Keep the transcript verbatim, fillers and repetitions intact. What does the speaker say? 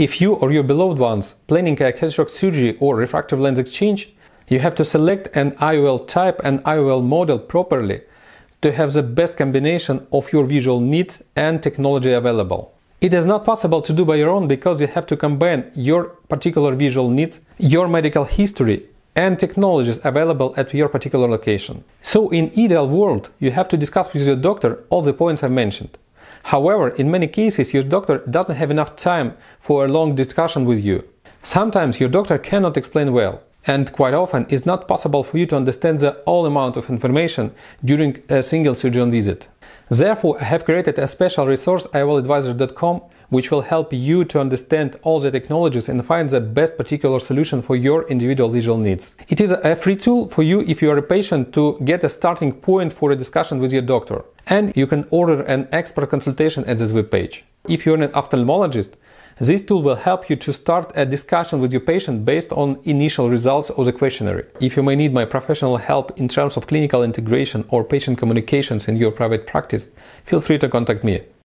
If you or your beloved ones planning a cataract surgery or refractive lens exchange, you have to select an I O L type and I O L model properly to have the best combination of your visual needs and technology available. It is not possible to do by your own because you have to combine your particular visual needs, your medical history and technologies available at your particular location. So in ideal world, you have to discuss with your doctor all the points I mentioned. However, in many cases, your doctor doesn't have enough time for a long discussion with you. Sometimes your doctor cannot explain well, and quite often it's not possible for you to understand the whole amount of information during a single surgeon visit. Therefore, I have created a special resource, I O L adviser dot com, which will help you to understand all the technologies and find the best particular solution for your individual visual needs. It is a free tool for you if you are a patient to get a starting point for a discussion with your doctor. And you can order an expert consultation at this webpage. If you are an ophthalmologist, this tool will help you to start a discussion with your patient based on initial results of the questionnaire. If you may need my professional help in terms of clinical integration or patient communications in your private practice, feel free to contact me.